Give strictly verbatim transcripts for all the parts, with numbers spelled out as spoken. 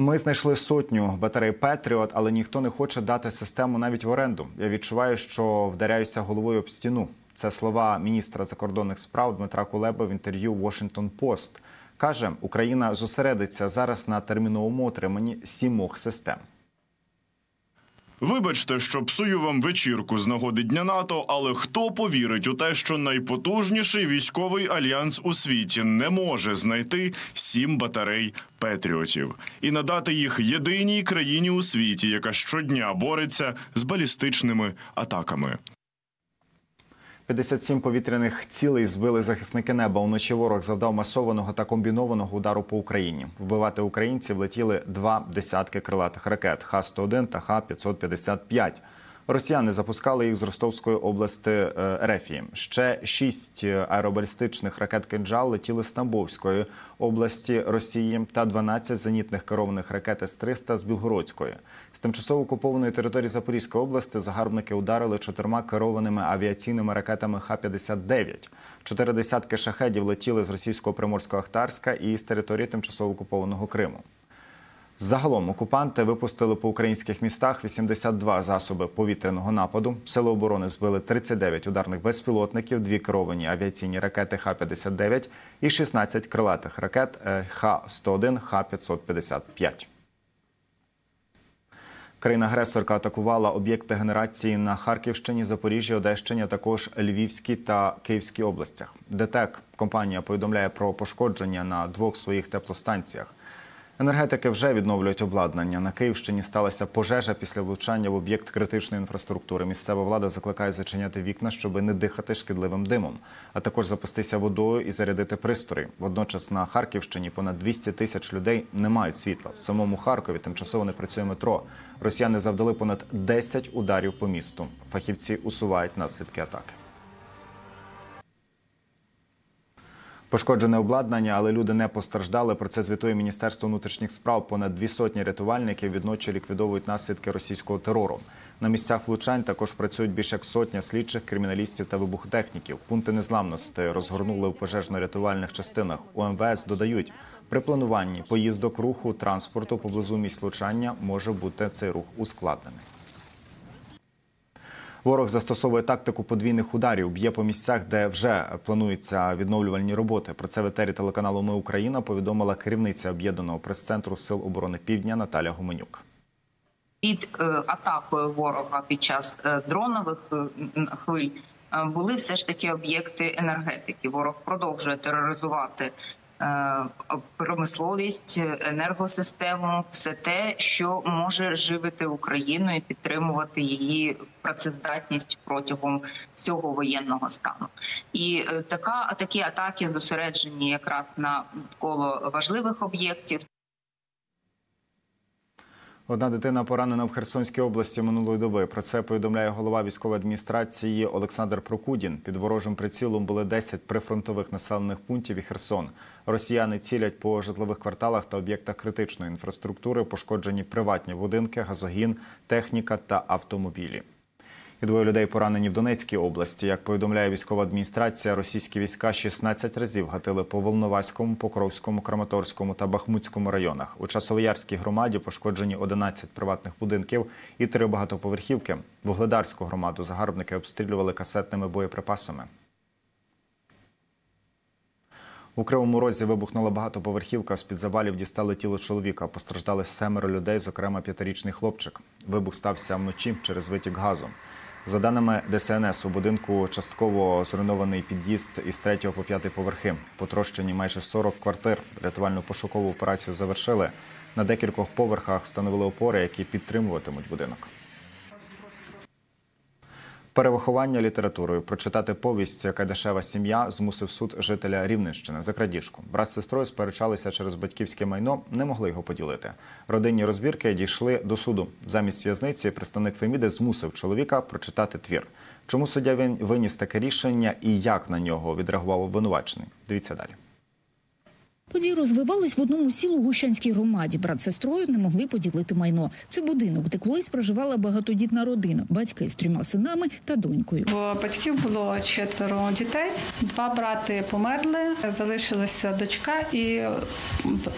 Ми знайшли сотню батарей «Петріот», але ніхто не хоче дати систему навіть в оренду. Я відчуваю, що вдаряюся головою об стіну. Це слова міністра закордонних справ Дмитра Кулеба в інтерв'ю «Washington Post». Каже, Україна зосередиться зараз на терміновому отриманні сімох систем. Вибачте, що псую вам вечірку з нагоди Дня НАТО, але хто повірить у те, що найпотужніший військовий альянс у світі не може знайти сім батарей «Петріотів» і надати їх єдиній країні у світі, яка щодня бореться з балістичними атаками. п'ятдесят сім повітряних цілей збили захисники неба. Уночі ворог завдав масованого та комбінованого удару по Україні. Вбивати українців летіли два десятки крилатих ракет – Х сто один та Х п'ятсот п'ятдесят п'ять. Росіяни запускали їх з Ростовської області Рефії. Ще шість аеробалістичних ракет «Кинжал» летіли з Тамбовської області Росії та дванадцять зенітних керованих ракет С триста з Білгородської. З тимчасово окупованої території Запорізької області загарбники ударили чотирма керованими авіаційними ракетами Х п'ятдесят дев'ять. Чотири десятки шахедів летіли з російського Приморського Ахтарська і з території тимчасово окупованого Криму. Загалом окупанти випустили по українських містах вісімдесят два засоби повітряного нападу. Сили оборони збили тридцять дев'ять ударних безпілотників, дві керовані авіаційні ракети Х п'ятдесят дев'ять і шістнадцять крилатих ракет Х сто один, Х п'ятсот п'ятдесят п'ять. Країна-агресорка атакувала об'єкти генерації на Харківщині, Запоріжжі, Одещині, а також Львівській та Київській областях. ДТЕК компанія повідомляє про пошкодження на двох своїх теплостанціях. Енергетики вже відновлюють обладнання. На Київщині сталася пожежа після влучання в об'єкт критичної інфраструктури. Місцева влада закликає зачиняти вікна, щоб не дихати шкідливим димом, а також запастися водою і зарядити пристрої. Водночас на Харківщині понад двісті тисяч людей не мають світла. В самому Харкові тимчасово не працює метро. Росіяни завдали понад десять ударів по місту. Фахівці усувають наслідки атаки. Пошкоджене обладнання, але люди не постраждали. Про це звітує Міністерство внутрішніх справ. Понад дві сотні рятувальників відночі ліквідовують наслідки російського терору. На місцях влучань також працюють більше як сотня слідчих, криміналістів та вибухотехніків. Пункти незламності розгорнули у пожежно-рятувальних частинах. У ем ве ес додають, при плануванні поїздок руху транспорту поблизу місць влучання може бути цей рух ускладнений. Ворог застосовує тактику подвійних ударів, б'є по місцях, де вже плануються відновлювальні роботи. Про це в етері телеканалу «Ми Україна» повідомила керівниця об'єднаного прес-центру Сил оборони Півдня Наталя Гуменюк. Під атакою ворога під час дронових хвиль були все ж таки об'єкти енергетики. Ворог продовжує тероризувати промисловість, енергосистему, все те, що може живити Україну і підтримувати її працездатність протягом всього воєнного стану. І така, такі атаки зосереджені якраз навколо важливих об'єктів. Одна дитина поранена в Херсонській області минулої доби. Про це повідомляє голова військової адміністрації Олександр Прокудін. Під ворожим прицілом були десять прифронтових населених пунктів і Херсон. Росіяни цілять по житлових кварталах та об'єктах критичної інфраструктури, пошкоджені приватні будинки, газогін, техніка та автомобілі. І двоє людей поранені в Донецькій області. Як повідомляє військова адміністрація, російські війська шістнадцять разів гатили по Волноваському, Покровському, Краматорському та Бахмутському районах. У Часово-Ярській громаді пошкоджені одинадцять приватних будинків і три багатоповерхівки. Угледарську громаду загарбники обстрілювали касетними боєприпасами. У Кривому Розі вибухнула багатоповерхівка, з-під завалів дістали тіло чоловіка. Постраждали семеро людей, зокрема п'ятирічний хлопчик. Вибух стався вночі через витік газу. За даними де ес ен ес, у будинку частково зруйнований під'їзд із третього по п'ятий поверхи. Потрощені майже сорок квартир. Рятувально-пошукову операцію завершили. На декількох поверхах встановили опори, які підтримуватимуть будинок. Перевиховання літературою. Прочитати повість «Кайдашева сім'я» змусив суд жителя Рівненщини за крадіжку. Брат з сестрою сперечалися через батьківське майно, не могли його поділити. Родинні розбірки дійшли до суду. Замість в'язниці представник Феміди змусив чоловіка прочитати твір. Чому суддя виніс таке рішення і як на нього відреагував обвинувачений? Дивіться далі. Події розвивались в одному з сіл у Гущанській громаді. Брат з сестрою не могли поділити майно. Це будинок, де колись проживала багатодітна родина, батьки з трьома синами та донькою. У батьків було четверо дітей, два брати померли, залишилася дочка і,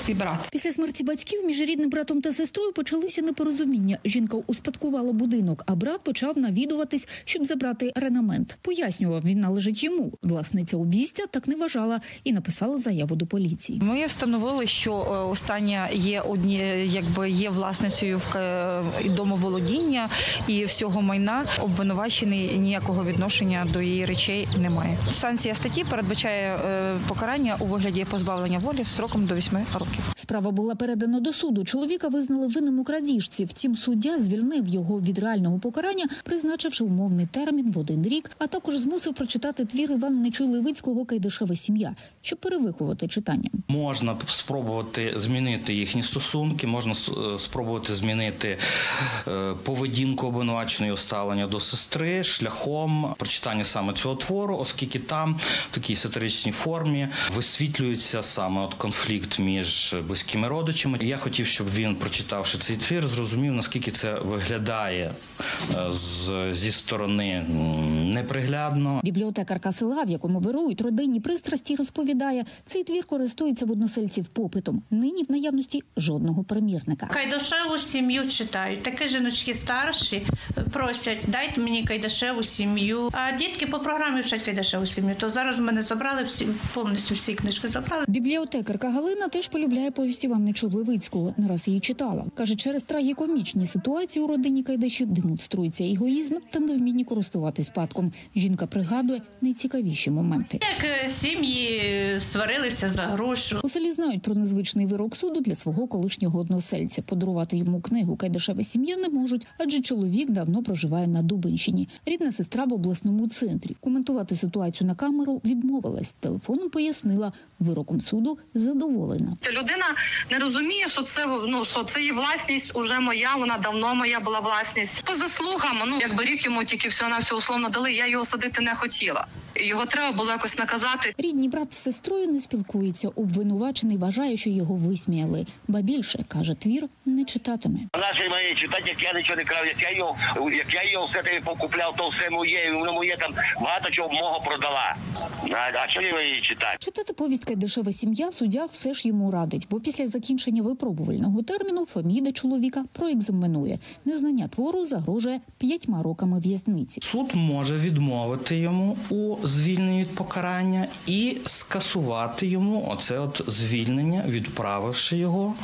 і брат. Після смерті батьків між рідним братом та сестрою почалися непорозуміння. Жінка успадкувала будинок, а брат почав навідуватись, щоб забрати орнамент. Пояснював, він належить йому. Власниця обійстя так не вважала і написала заяву до поліції. Ми встановили, що остання є одні, якби є власницею домоволодіння і всього майна. Обвинувачений ніякого відношення до її речей не має. Санкція статті передбачає покарання у вигляді позбавлення волі строком до восьми років. Справа була передана до суду. Чоловіка визнали винним у крадіжці. Втім, суддя звільнив його від реального покарання, призначивши умовний термін в один рік, а також змусив прочитати твір Івана Нечуй-Левицького «Кайдашева сім'я», щоб перевиховувати читання. Можна спробувати змінити їхні стосунки, можна спробувати змінити поведінку обвинуваченої, ставлення до сестри шляхом прочитання саме цього твору, оскільки там в такій сатиричній формі висвітлюється саме от конфлікт між близькими родичами. Я хотів, щоб він, прочитавши цей твір, зрозумів, наскільки це виглядає зі сторони неприглядно. Бібліотекарка села, в якому вирують родинні пристрасті, розповідає, цей твір користується в односельців попитом. Нині в наявності жодного примірника. Кайдашеву сім'ю читають. Такі жіночки старші просять, дайте мені Кайдашеву сім'ю. А дітки по програмі вчать Кайдашеву сім'ю. То зараз в мене забрали всі, повністю всі книжки забрали. Бібліотекарка Галина теж полюбляє повісті Івана Нечуй-Левицького. Не раз її читала. Каже, через трагікомічні ситуації у родині Кайдашів демонструється егоїзм та невміння користуватись спадком. Жінка пригадує найцікавіші моменти. Як сім'ї сварилися за гроші. У селі знають про незвичний вирок суду для свого колишнього односельця. Подарувати йому книгу «Кайдашева сім'я» не можуть, адже чоловік давно проживає на Дубенщині. Рідна сестра в обласному центрі. Коментувати ситуацію на камеру відмовилась. Телефоном пояснила, вироком суду задоволена. Людина не розуміє, що це, ну, що це є власність уже моя, вона давно моя була власність. По заслугам, ну, якби рік йому тільки всього-навсього условно дали, я його садити не хотіла. Його треба було якось наказати. Рідні брат з сестрою не спілкуються. Обвинувачений вважає, що його висміяли. Ба більше, каже, твір не читатиме. Наші має читати, як я нічого не крав, як я його, як я його все таки покупляв, то все моє, воно моє там багато чого мого продала. А що я її читати? Читати повістка «Дешева сім'я» суддя все ж йому радить, бо після закінчення випробувального терміну фаміда чоловіка проекзаменує. Незнання твору загрожує п'ятьма роками в'язниці. Суд може відмовити йому у звільненні від покарання і скасувати йому оце от звільнення, відправивши його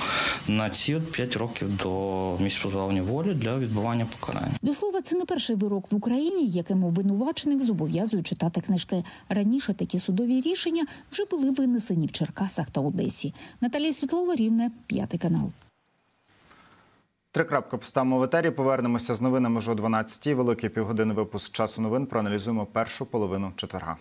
на ці от п'ять років до місць позбавлення волі для відбування покарання. До слова, це не перший вирок в Україні, яким обвинувачених зобов'язують читати книжки. Раніше такі судові рішення вже були винесені в Черкасах та Одесі. Наталія Світлова, Рівне, п'ятий канал. Три крапки поставимо в етері. Повернемося з новинами вже о дванадцятій. Великий півгодинний випуск «Часу новин» проаналізуємо першу половину четверга.